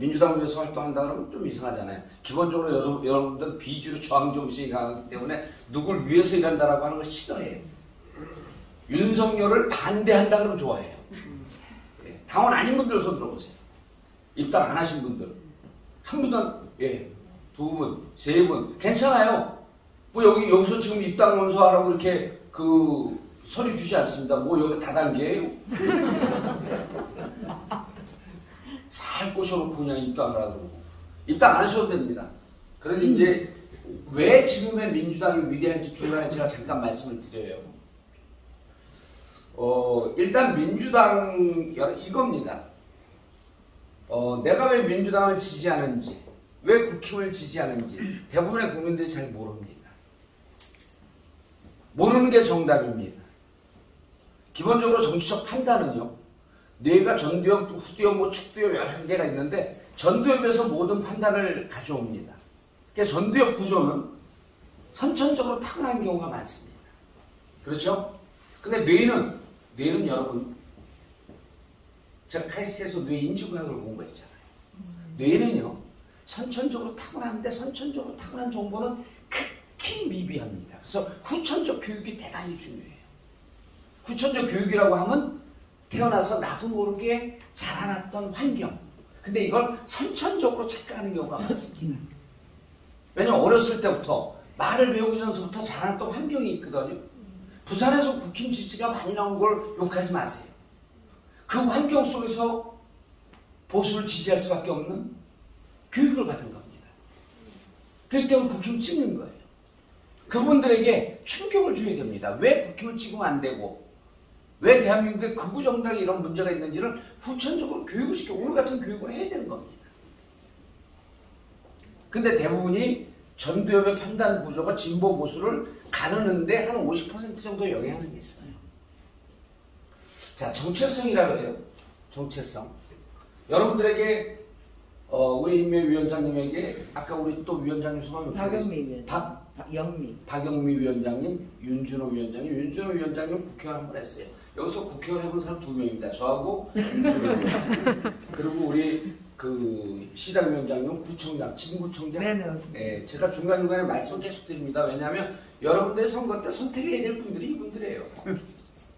민주당을 위해서 활동한다는 건 좀 이상하잖아요. 기본적으로 여러분들 비주류 저항정신이 강하기 때문에 누굴 위해서 일한다라고 하는 걸 싫어해요. 윤석열을 반대한다 그러면 좋아해요. 예, 당원 아닌 분들 손 들어보세요. 입당 안 하신 분들. 한 분당, 예, 두 분, 세 분, 괜찮아요. 뭐 여기서 지금 입당 원서하라고 이렇게 서류 주지 않습니다. 뭐 여기 다단계예요. 살 꼬셔놓고 그냥 입당하라고. 입당 안 하셔도 됩니다. 그런데 이제 왜 지금의 민주당이 위대한지 중요한지 제가 잠깐 말씀을 드려요. 일단 민주당 이겁니다. 내가 왜 민주당을 지지하는지, 왜 국힘을 지지하는지 대부분의 국민들이 잘 모릅니다. 모르는 게 정답입니다. 기본적으로 정치적 판단은요, 뇌가 전두엽, 후두엽, 뭐 축두엽 여러 개가 있는데 전두엽에서 모든 판단을 가져옵니다. 그러니까 전두엽 구조는 선천적으로 타고난 경우가 많습니다. 그렇죠? 근데 뇌는 여러분, 제가 카이스트에서 뇌 인지구학을 공부했잖아요. 뇌는요, 선천적으로 타고난데 선천적으로 타고난 정보는 극히 미비합니다. 그래서 후천적 교육이 대단히 중요해요. 후천적 교육이라고 하면 태어나서 나도 모르게 자라났던 환경. 근데 이걸 선천적으로 착각하는 경우가 많습니다. 왜냐면 어렸을 때부터, 말을 배우기 전서부터 자라났던 환경이 있거든요. 부산에서 국힘 지지가 많이 나온 걸 욕하지 마세요. 그 환경 속에서 보수를 지지할 수밖에 없는 교육을 받은 겁니다. 그렇기 때문에 국힘을 찍는 거예요. 그분들에게 충격을 줘야 됩니다. 왜 국힘을 찍으면 안 되고, 왜 대한민국의 극우 정당이 이런 문제가 있는지를 후천적으로 교육을 시켜, 오늘 같은 교육을 해야 되는 겁니다. 근데 대부분이 전두엽의 판단 구조가 진보 보수를 가르는데 한 50% 정도 영향이 있어요. 자, 정체성이라고 해요. 정체성. 여러분들에게 우리 위원장님에게 아까 우리 또 위원장님 소감이 박영미 위원장님, 윤준호 위원장님 국회의원 한번 했어요. 여기서 국회의원 해본 사람 2명입니다. 저하고 윤준호 위원장님. 그리고 우리 시당 위원장님, 구청장, 진구청장. 네, 네, 제가 중간중간에 말씀을 계속 드립니다. 왜냐하면 여러분들의 선거 때 선택해야 될 분들이 이분들이에요.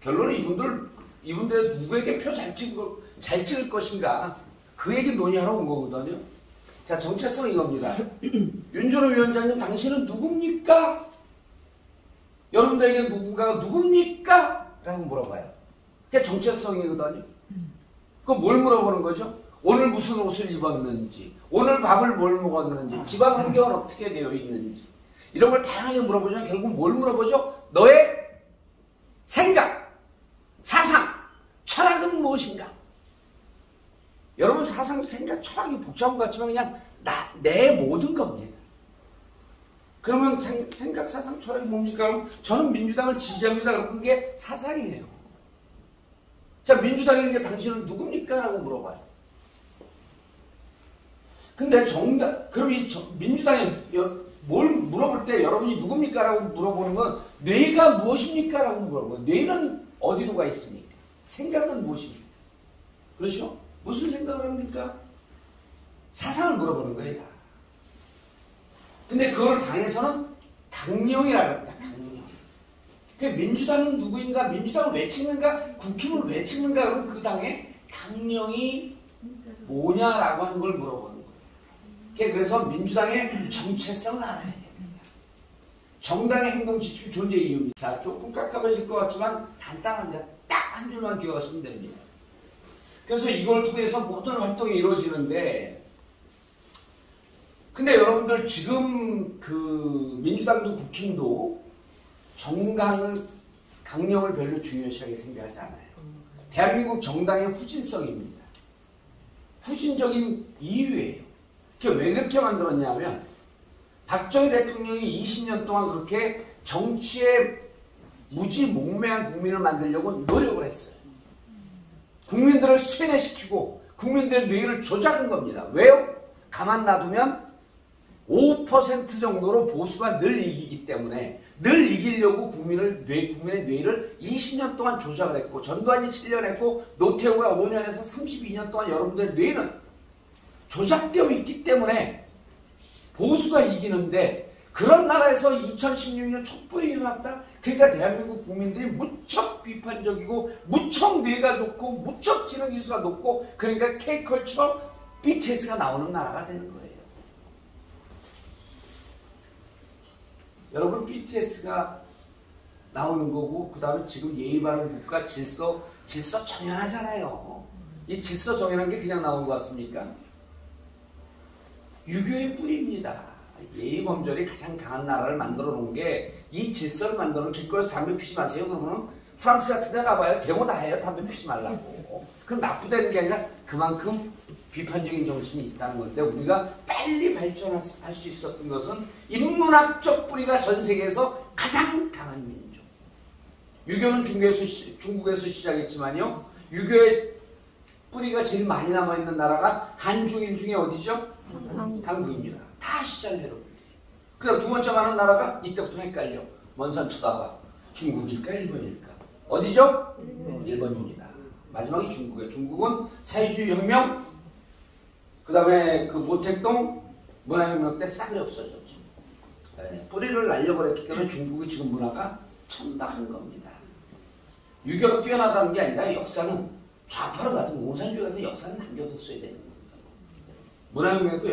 결론은 이분들 누구에게 표 잘 찍을 것인가, 그 얘기 논의하러 온 거거든요. 자, 정체성은 이겁니다. 윤준호 위원장님, 당신은 누굽니까? 여러분들에게 누군가가 누굽니까? 라고 물어봐요. 그게 정체성이거든요. 그럼 뭘 물어보는 거죠? 오늘 무슨 옷을 입었는지, 오늘 밥을 뭘 먹었는지, 집안 환경은 어떻게 되어 있는지, 이런 걸 다양하게 물어보지만 결국 뭘 물어보죠? 너의 생각, 사상, 철학은 무엇인가? 여러분, 사상, 생각, 철학이 복잡한 것 같지만 그냥 내 모든 겁니다. 그러면 생각, 사상, 철학이 뭡니까? 그럼 저는 민주당을 지지합니다. 그럼 그게 사상이에요. 자, 민주당에게 당신은 누굽니까? 라고 물어봐요. 근데 그럼 민주당에 뭘 물어볼 때 여러분이 누굽니까? 라고 물어보는 건 뇌가 무엇입니까? 라고 물어보는 거예요. 뇌는 어디로 가 있습니까? 생각은 무엇입니까? 그렇죠? 무슨 생각을 합니까? 사상을 물어보는 거예요. 근데 그걸 당에서는 강령이라고 합니다. 강령. 그러니까 민주당은 누구인가? 민주당을 왜 찍는가? 국힘을 왜 찍는가? 그럼 그 당의 강령이 뭐냐라고 하는 걸 물어보는 거예요. 그래서 민주당의 정체성을 알아야 됩니다. 정당의 행동 지침 존재 이유입니다. 조금 깝깝해질 것 같지만 간단합니다. 딱 한 줄만 기억하시면 됩니다. 그래서 이걸 통해서 모든 활동이 이루어지는데, 근데 여러분들 지금 민주당도 국힘도 정강을, 강령을 별로 중요시하게 생각하지 않아요. 대한민국 정당의 후진성입니다. 후진적인 이유예요. 그게 왜 그렇게 만들었냐면, 박정희 대통령이 20년 동안 그렇게 정치에 무지몽매한 국민을 만들려고 노력을 했어요. 국민들을 쇠뇌시키고 국민들의 뇌를 조작한 겁니다. 왜요? 가만 놔두면 5% 정도로 보수가 늘 이기기 때문에, 늘 이기려고 국민의 뇌를 20년 동안 조작을 했고, 전두환이 7년 했고, 노태우가 5년에서 32년 동안 여러분들의 뇌는 조작되어 있기 때문에 보수가 이기는데, 그런 나라에서 2016년 촛불이 일어났다? 그러니까 대한민국 국민들이 무척 비판적이고 무척 뇌가 좋고 무척 지능지수가 높고, 그러니까 K컬처 BTS가 나오는 나라가 되는 거예요. 여러분, BTS가 나오는 거고, 그 다음에 지금 예의 바른 국가 질서 정연하잖아요. 이 질서 정연한 게 그냥 나온 것 같습니까? 유교의 뿌리입니다. 예의범절이 가장 강한 나라를 만들어 놓은 게 이 질서를 만들어 놓은, 길거리에서 담배 피지 마세요 그러면 프랑스 같은 데 가봐요. 대모 다 해요. 담배 피지 말라고. 그럼 나쁘다는 게 아니라 그만큼 비판적인 정신이 있다는 건데, 우리가 빨리 발전할 수 있었던 것은 인문학적 뿌리가 전 세계에서 가장 강한 민족. 유교는 중국에서 시작했지만요, 유교의 뿌리가 제일 많이 남아있는 나라가 한중인 중에 어디죠? 한국입니다. 다 아시잖아요, 여러분. 그다음 두 번째 많은 나라가 이때부터 헷갈려. 먼산 쳐다봐. 중국일까, 일본일까? 어디죠? 일본입니다. 마지막이 중국이에요. 중국은 사회주의 혁명, 그다음에 그 모택동 문화혁명 때 싹이 없어졌죠. 네, 뿌리를 날려버렸기 때문에 중국이 지금 문화가 천박한 겁니다. 유교가 뛰어나다는 게 아니라 역사는 좌파로 가든 공산주의 가든 역사는 남겨뒀어야 되는 거예요. 문화혁명도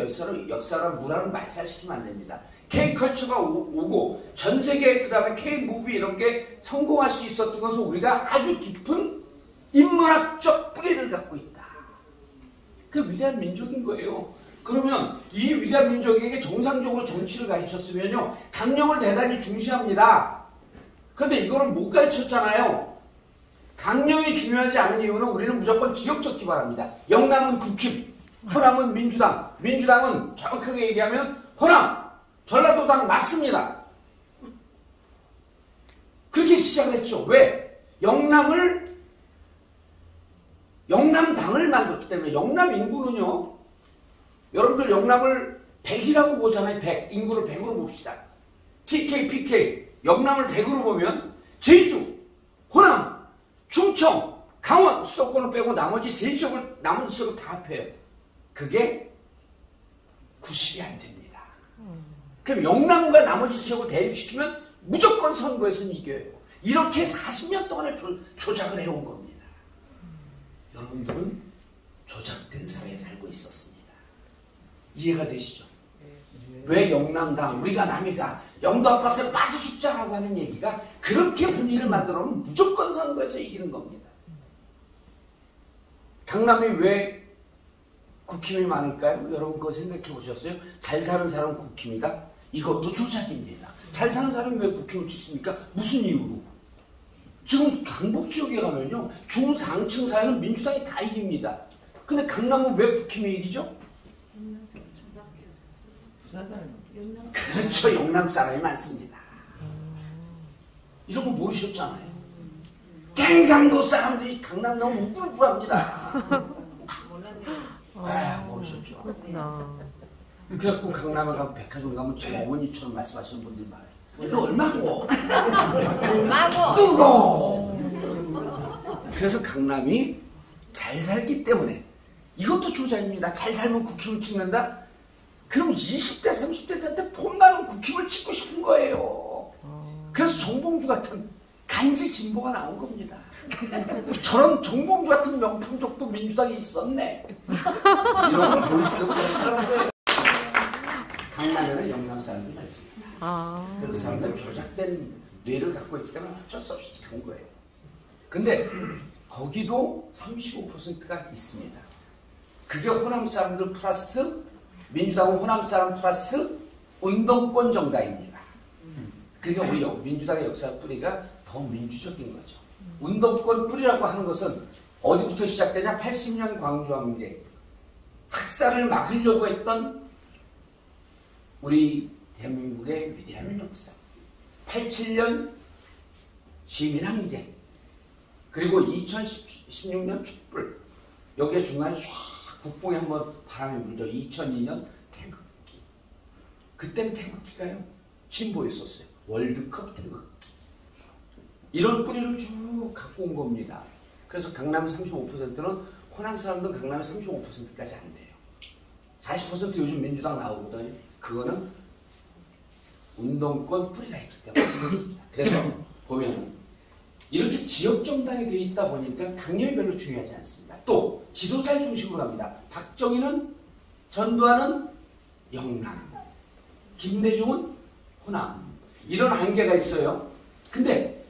역사랑 문화를 말살시키면 안 됩니다. K컬처가 오고 전 세계, 그 다음에 K무비 이런 게 성공할 수 있었던 것은 우리가 아주 깊은 인문학적 뿌리를 갖고 있다. 그 위대한 민족인 거예요. 그러면 이 위대한 민족에게 정상적으로 정치를 가르쳤으면요, 강령을 대단히 중시합니다. 그런데 이거는 못 가르쳤잖아요. 강령이 중요하지 않은 이유는 우리는 무조건 지역적 기반합니다. 영남은 국힘, 호남은 민주당, 민주당은 정확하게 얘기하면 호남, 전라도당 맞습니다. 그렇게 시작을 했죠. 왜? 영남당을 만들었기 때문에. 영남 인구는요, 여러분들 영남을 100이라고 보잖아요. 100, 인구를 100으로 봅시다. TK, PK, 영남을 100으로 보면 제주, 호남, 충청, 강원, 수도권을 빼고 나머지 지역을 다 합해요. 그게 90이 안 됩니다. 그럼 영남과 나머지 지역을 대립시키면 무조건 선거에서는 이겨요. 이렇게 40년 동안을 조작을 해온 겁니다. 여러분들은 조작된 사회에 살고 있었습니다. 이해가 되시죠? 왜 영남당, 우리가 남이가 영도압박스에 빠져 죽자라고 하는 얘기가 그렇게 분위기를 만들어 놓으면 무조건 선거에서 이기는 겁니다. 강남이 왜 국힘이 많을까요? 여러분 그거 생각해 보셨어요? 잘 사는 사람은 국힘이다? 이것도 조작입니다. 잘 사는 사람은 왜 국힘을 찍습니까? 무슨 이유로? 지금 강북 지역에 가면요, 중상층 사회는 민주당이 다 이깁니다. 근데 강남은 왜 국힘이 이기죠? 그렇죠. 영남 사람이 많습니다. 이런 거 모르셨잖아요. 경상도 사람들이 강남 나오면 우불부불합니다. 아, 모르셨죠. 그래갖고 강남에 가고 백화점 가면 제 어머니처럼 말씀하시는 분들 많아요. 너 얼마고? 뜨거워! 그래서 강남이 잘 살기 때문에, 이것도 조작입니다. 잘 살면 국힘을 찍는다? 그럼 20대, 30대 때 폼나는 국힘을 찍고 싶은 거예요. 그래서 정봉주 같은 간지 진보가 나온 겁니다. 저런 정봉주 같은 명품족도 민주당이 있었네. 이런 걸 보여주려고 제가 하는 거예요. 강남에는 영남 사람들이 많습니다. 그 사람들은 조작된 뇌를 갖고 있기 때문에 어쩔 수 없이 그런 거예요. 근데 거기도 35%가 있습니다. 그게 호남 사람들 플러스 민주당은 호남 사람 플러스 운동권 정당입니다. 그게 우리 민주당의 역사 뿌리가 더 민주적인 거죠. 운동권 뿌리라고 하는 것은 어디부터 시작되냐? 80년 광주항쟁, 학살을 막으려고 했던 우리 대한민국의 위대한 역사, 87년 시민항쟁, 그리고 2016년 촛불, 여기에 중간에 쫙 국뽕에 한번 바람이 불죠. 2002년 태극기. 그때는 태극기가요, 진보였었어요. 월드컵 태극기. 이런 뿌리를 쭉 갖고 온 겁니다. 그래서 강남 35%는 호남 사람들은 강남의 35%까지 안 돼요. 40% 요즘 민주당 나오거든요. 그거는 운동권 뿌리가 있기 때문에 그렇습니다. 그래서 보면 이렇게 지역 정당이 되어 있다 보니까 당연히 별로 중요하지 않습니다. 또 지도자를 중심으로 합니다. 박정희는 전두환은 영남, 김대중은 호남, 이런 한계가 있어요. 근데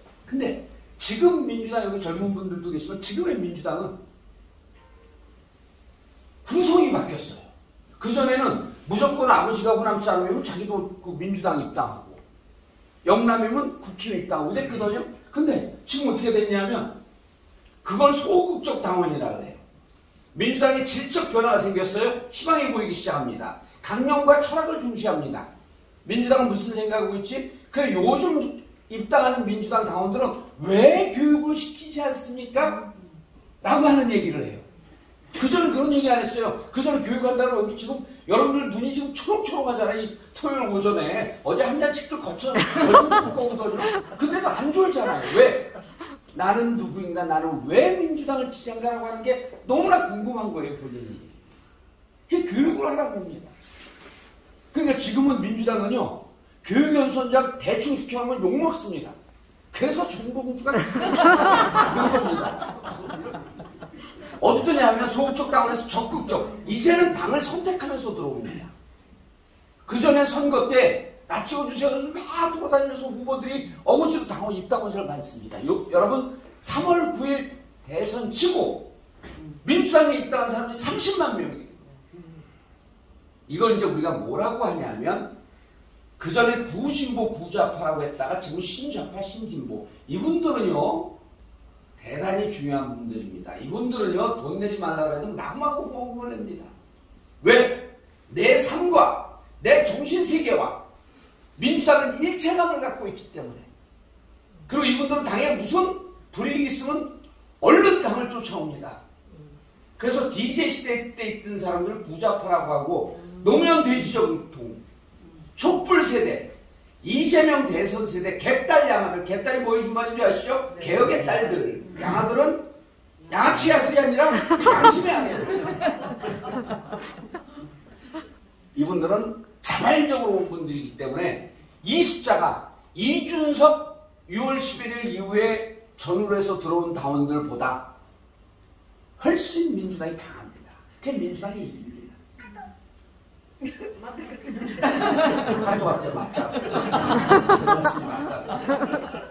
지금 민주당 여기 젊은 분들도 계시지만 지금의 민주당은 구성이 바뀌었어요. 그전에는 무조건 아버지가 호남 사람이면 자기도 그 민주당 입당하고 영남이면 국힘 입당하고 이랬거든요. 근데 지금 어떻게 됐냐면 그걸 소극적 당원이라고 해요. 민주당의 질적 변화가 생겼어요. 희망이 보이기 시작합니다. 강령과 철학을 중시합니다. 민주당은 무슨 생각하고 있지? 그래 요즘 입당하는 민주당 당원들은 왜 교육을 시키지 않습니까? 라고 하는 얘기를 해요. 그전에 그런 얘기 안 했어요. 그전에 교육한다고 여기 지금 여러분들 눈이 지금 초록초록하잖아요. 이 토요일 오전에 어제 한 잔씩도 거쳐놓거든요. 근데도 안 졸잖아요. 왜? 나는 누구인가? 나는 왜 민주당을 지지한다고 하는 게 너무나 궁금한 거예요, 본인이. 그게 교육을 하라고 합니다. 그러니까 지금은 민주당은요, 교육연수원장 대충 시켜놓으면 욕먹습니다. 그래서 정봉주가 그런 겁니다. 어떠냐 하면 소극적 당원에서 적극적, 이제는 당을 선택하면서 들어옵니다. 그전엔 선거 때 나 찍어주세요 하면서 막 돌아다니면서 후보들이 어거지로 당원 입당원서를 받습니다. 여러분 3월 9일 대선 치고 민주당에 입당한 사람이 30만 명이에요. 이걸 이제 우리가 뭐라고 하냐면 그전에 구진보 구좌파라고 했다가 지금 신좌파 신진보, 이분들은요 대단히 중요한 분들입니다. 이분들은요 돈 내지 말라고 해도 막막고 호흡을 냅니다. 왜? 내 삶과 내 정신세계와 민주당은 일체감을 갖고 있기 때문에. 그리고 이분들은 당에 무슨 불이익이 있으면 얼른 당을 쫓아옵니다. 그래서 DJ시대 때 있던 사람들을 구좌파라고 하고, 노무현 돼지정통, 촛불세대, 이재명 대선세대, 개딸 양아들, 개딸이 뭐의 준말인지 아시죠? 네. 개혁의 딸들, 양아들은 양아치 아들이 아니라 양심의 아들. 이분들은 자발적으로 온 분들이기 때문에 이 숫자가 이준석 6월 11일 이후에 전후로 해서 들어온 당원들보다 훨씬 민주당이 강합니다. 그게 민주당이 이깁니다. 맞다. 맞다. 맞다. 맞다. 맞다.